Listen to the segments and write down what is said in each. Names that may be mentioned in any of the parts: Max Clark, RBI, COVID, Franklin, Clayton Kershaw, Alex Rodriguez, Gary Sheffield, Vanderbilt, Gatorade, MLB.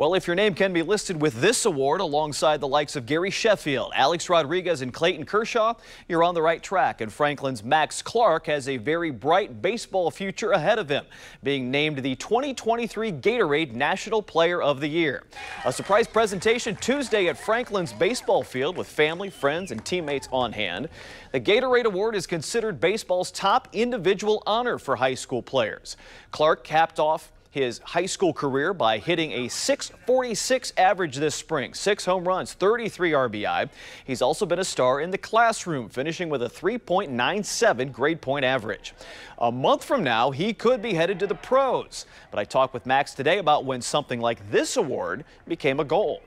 Well, if your name can be listed with this award alongside the likes of Gary Sheffield, Alex Rodriguez, and Clayton Kershaw, you're on the right track, and Franklin's Max Clark has a very bright baseball future ahead of him, being named the 2023 Gatorade National Player of the Year. A surprise presentation Tuesday at Franklin's baseball field with family, friends, and teammates on hand. The Gatorade Award is considered baseball's top individual honor for high school players. Clark capped off his high school career by hitting a .646 average this spring, 6 home runs, 33 RBI. He's also been a star in the classroom, finishing with a 3.97 grade point average. A month from now, he could be headed to the pros. But I talked with Max today about when something like this award became a goal.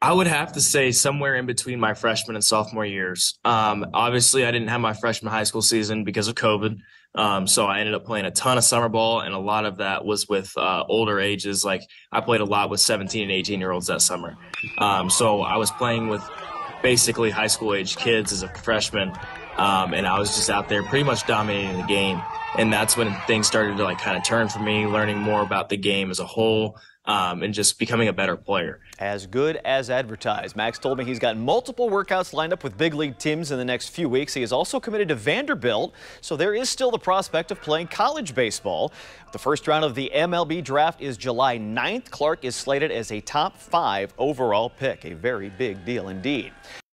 I would have to say somewhere in between my freshman and sophomore years. Obviously, I didn't have my freshman high school season because of COVID. So I ended up playing a ton of summer ball, and a lot of that was with older ages. Like, I played a lot with 17 and 18-year-olds that summer. So I was playing with basically high school age kids as a freshman, and I was just out there pretty much dominating the game. And that's when things started to kind of turn for me, learning more about the game as a whole, and just becoming a better player. As good as advertised. Max told me he's got multiple workouts lined up with big league teams in the next few weeks. He is also committed to Vanderbilt, so there is still the prospect of playing college baseball. The first round of the MLB draft is July 9th. Clark is slated as a top 5 overall pick, a very big deal indeed.